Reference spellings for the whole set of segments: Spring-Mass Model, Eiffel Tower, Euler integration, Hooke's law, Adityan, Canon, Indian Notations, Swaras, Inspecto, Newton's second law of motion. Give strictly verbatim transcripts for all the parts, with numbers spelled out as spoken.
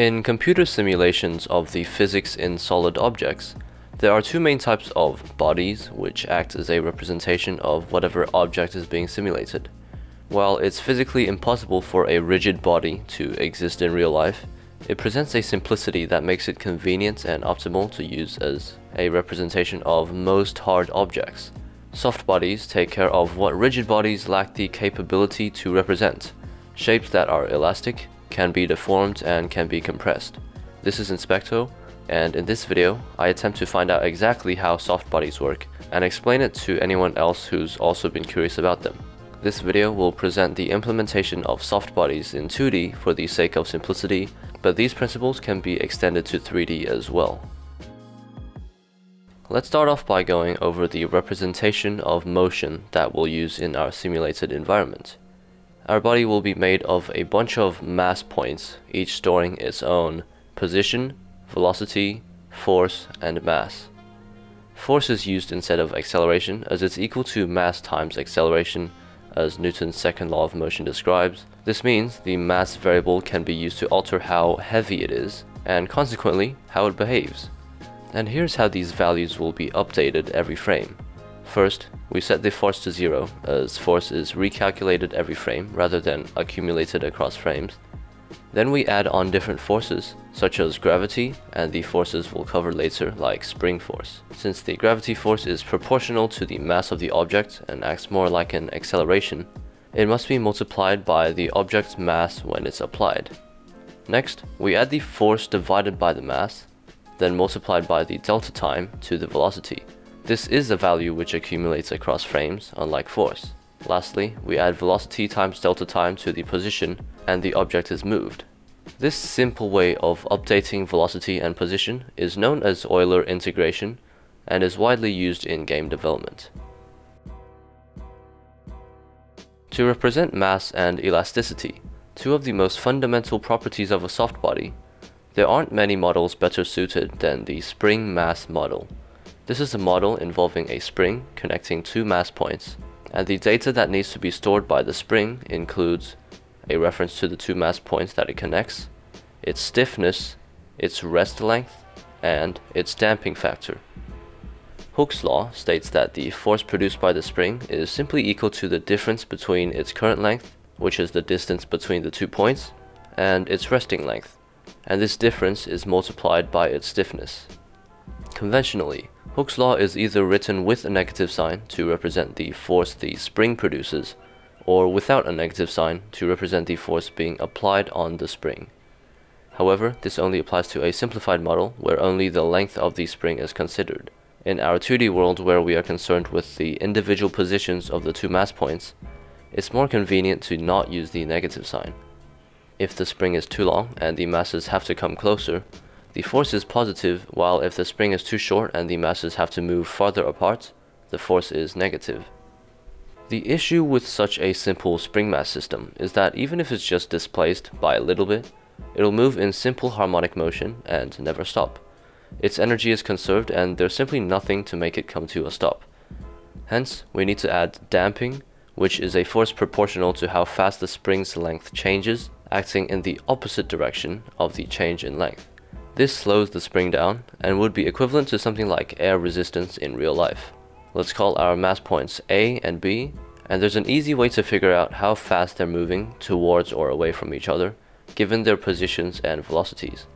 In computer simulations of the physics in solid objects, there are two main types of bodies, which act as a representation of whatever object is being simulated. While it's physically impossible for a rigid body to exist in real life, it presents a simplicity that makes it convenient and optimal to use as a representation of most hard objects. Soft bodies take care of what rigid bodies lack the capability to represent. Shapes that are elastic, can be deformed, and can be compressed. This is Inspecto, and in this video, I attempt to find out exactly how soft bodies work and explain it to anyone else who's also been curious about them. This video will present the implementation of soft bodies in two D for the sake of simplicity, but these principles can be extended to three D as well. Let's start off by going over the representation of motion that we'll use in our simulated environment. Our body will be made of a bunch of mass points, each storing its own position, velocity, force, and mass. Force is used instead of acceleration, as it's equal to mass times acceleration, as Newton's second law of motion describes. This means the mass variable can be used to alter how heavy it is, and consequently, how it behaves. And here's how these values will be updated every frame. First, we set the force to zero, as force is recalculated every frame rather than accumulated across frames. Then we add on different forces, such as gravity, and the forces we'll cover later, like spring force. Since the gravity force is proportional to the mass of the object and acts more like an acceleration, it must be multiplied by the object's mass when it's applied. Next, we add the force divided by the mass, then multiplied by the delta time to the velocity. This is a value which accumulates across frames, unlike force. Lastly, we add velocity times delta time to the position, and the object is moved. This simple way of updating velocity and position is known as Euler integration, and is widely used in game development. To represent mass and elasticity, two of the most fundamental properties of a soft body, there aren't many models better suited than the spring mass model. This is a model involving a spring connecting two mass points, and the data that needs to be stored by the spring includes a reference to the two mass points that it connects, its stiffness, its rest length, and its damping factor. Hooke's law states that the force produced by the spring is simply equal to the difference between its current length, which is the distance between the two points, and its resting length, and this difference is multiplied by its stiffness. Conventionally, Hooke's law is either written with a negative sign to represent the force the spring produces, or without a negative sign to represent the force being applied on the spring. However, this only applies to a simplified model where only the length of the spring is considered. In our two D world, where we are concerned with the individual positions of the two mass points, it's more convenient to not use the negative sign. If the spring is too long and the masses have to come closer, the force is positive, while if the spring is too short and the masses have to move farther apart, the force is negative. The issue with such a simple spring mass system is that even if it's just displaced by a little bit, it'll move in simple harmonic motion and never stop. Its energy is conserved and there's simply nothing to make it come to a stop. Hence, we need to add damping, which is a force proportional to how fast the spring's length changes, acting in the opposite direction of the change in length. This slows the spring down and would be equivalent to something like air resistance in real life. Let's call our mass points A and B, and there's an easy way to figure out how fast they're moving towards or away from each other, given their positions and velocities.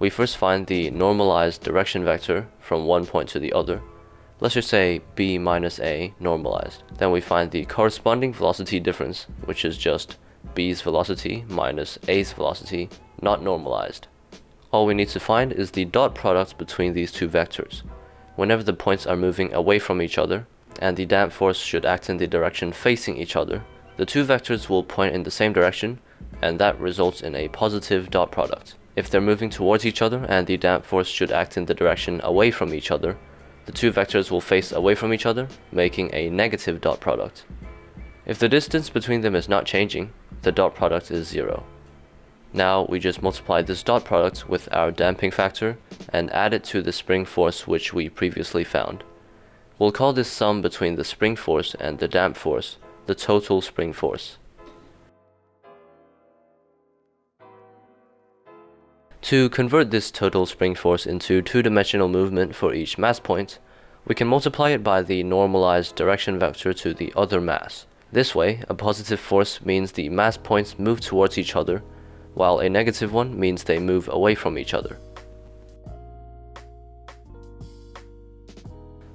We first find the normalized direction vector from one point to the other. Let's just say B minus A normalized. Then we find the corresponding velocity difference, which is just B's velocity minus A's velocity, not normalized. All we need to find is the dot product between these two vectors. Whenever the points are moving away from each other, and the damp force should act in the direction facing each other, the two vectors will point in the same direction, and that results in a positive dot product. If they're moving towards each other and the damp force should act in the direction away from each other, the two vectors will face away from each other, making a negative dot product. If the distance between them is not changing, the dot product is zero. Now we just multiply this dot product with our damping factor and add it to the spring force which we previously found. We'll call this sum between the spring force and the damp force the total spring force. To convert this total spring force into two-dimensional movement for each mass point, we can multiply it by the normalized direction vector to the other mass. This way, a positive force means the mass points move towards each other, while a negative one means they move away from each other.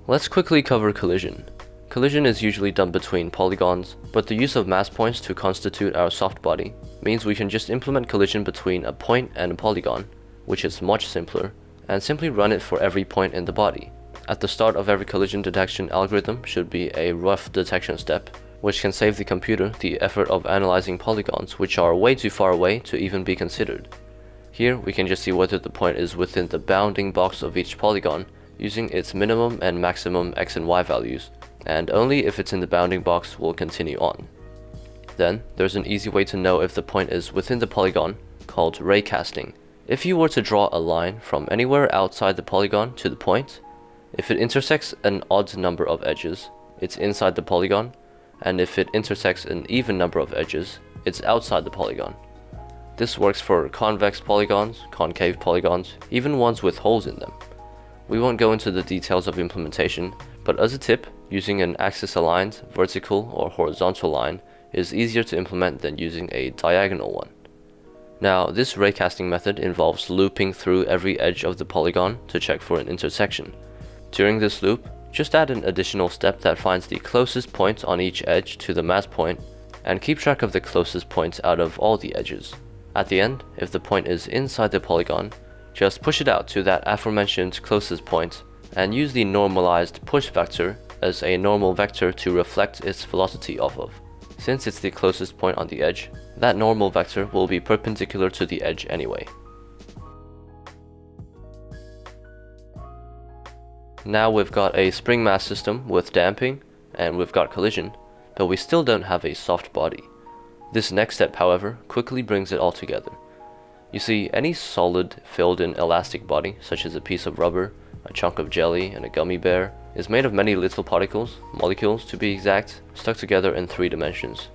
Let's quickly cover collision. Collision is usually done between polygons, but the use of mass points to constitute our soft body means we can just implement collision between a point and a polygon, which is much simpler, and simply run it for every point in the body. At the start of every collision detection algorithm should be a rough detection step, which can save the computer the effort of analyzing polygons which are way too far away to even be considered. Here we can just see whether the point is within the bounding box of each polygon using its minimum and maximum x and y values, and only if it's in the bounding box will continue on. Then there's an easy way to know if the point is within the polygon called ray casting. If you were to draw a line from anywhere outside the polygon to the point, if it intersects an odd number of edges, it's inside the polygon, and if it intersects an even number of edges, it's outside the polygon. This works for convex polygons, concave polygons, even ones with holes in them. We won't go into the details of implementation, but as a tip, using an axis-aligned, vertical or horizontal line is easier to implement than using a diagonal one. Now, this raycasting method involves looping through every edge of the polygon to check for an intersection. During this loop, just add an additional step that finds the closest point on each edge to the mass point, and keep track of the closest points out of all the edges. At the end, if the point is inside the polygon, just push it out to that aforementioned closest point, and use the normalized push vector as a normal vector to reflect its velocity off of. Since it's the closest point on the edge, that normal vector will be perpendicular to the edge anyway. Now we've got a spring mass system with damping, and we've got collision, but we still don't have a soft body. This next step, however, quickly brings it all together. You see, any solid, filled-in elastic body, such as a piece of rubber, a chunk of jelly, and a gummy bear, is made of many little particles, molecules to be exact, stuck together in three dimensions.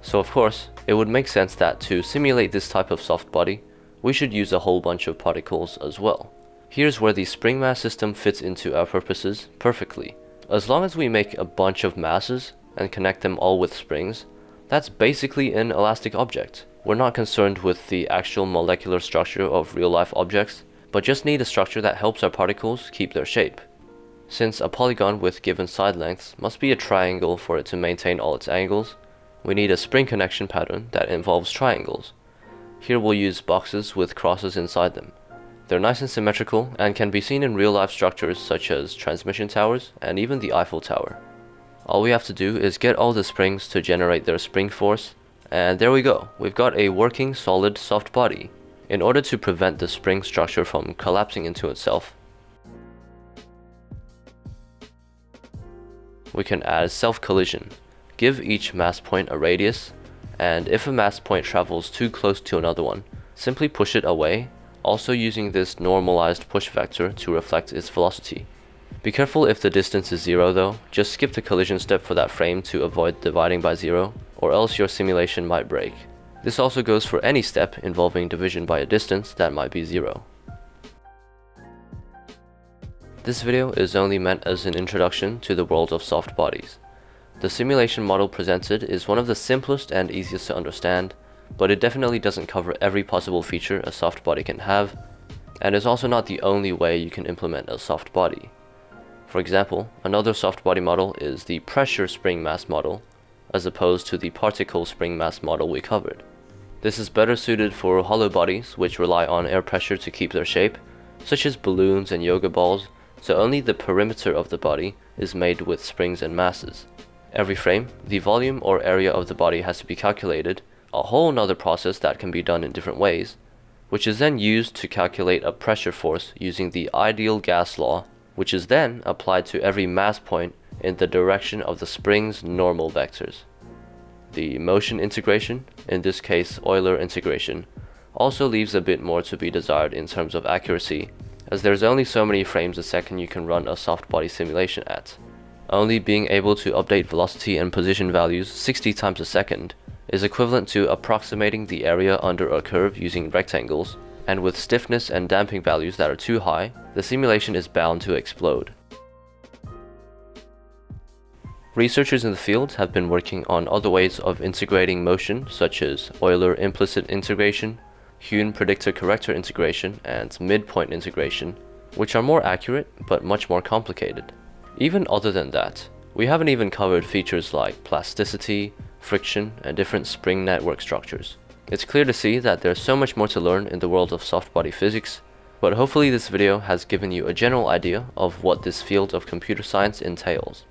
So of course, it would make sense that to simulate this type of soft body, we should use a whole bunch of particles as well. Here's where the spring mass system fits into our purposes perfectly. As long as we make a bunch of masses and connect them all with springs, that's basically an elastic object. We're not concerned with the actual molecular structure of real-life objects, but just need a structure that helps our particles keep their shape. Since a polygon with given side lengths must be a triangle for it to maintain all its angles, we need a spring connection pattern that involves triangles. Here we'll use boxes with crosses inside them. They're nice and symmetrical and can be seen in real-life structures such as transmission towers and even the Eiffel Tower. All we have to do is get all the springs to generate their spring force, and there we go, we've got a working solid soft body, in order to prevent the spring structure from collapsing into itself. We can add self-collision, give each mass point a radius, and if a mass point travels too close to another one, simply push it away, also using this normalized push vector to reflect its velocity. Be careful if the distance is zero though, just skip the collision step for that frame to avoid dividing by zero, or else your simulation might break. This also goes for any step involving division by a distance that might be zero. This video is only meant as an introduction to the world of soft bodies. The simulation model presented is one of the simplest and easiest to understand, but it definitely doesn't cover every possible feature a soft body can have, and is also not the only way you can implement a soft body. For example, another soft body model is the pressure spring mass model, as opposed to the particle spring mass model we covered. This is better suited for hollow bodies which rely on air pressure to keep their shape, such as balloons and yoga balls, so only the perimeter of the body is made with springs and masses. Every frame, the volume or area of the body has to be calculated, a whole nother process that can be done in different ways, which is then used to calculate a pressure force using the ideal gas law, which is then applied to every mass point in the direction of the spring's normal vectors. The motion integration, in this case Euler integration, also leaves a bit more to be desired in terms of accuracy, as there's only so many frames a second you can run a soft body simulation at. Only being able to update velocity and position values sixty times a second is equivalent to approximating the area under a curve using rectangles, and with stiffness and damping values that are too high, the simulation is bound to explode. Researchers in the field have been working on other ways of integrating motion, such as Euler implicit integration, Hune predictor-corrector integration, and midpoint integration, which are more accurate but much more complicated. Even other than that, we haven't even covered features like plasticity, friction, and different spring network structures. It's clear to see that there's so much more to learn in the world of soft body physics, but hopefully this video has given you a general idea of what this field of computer science entails.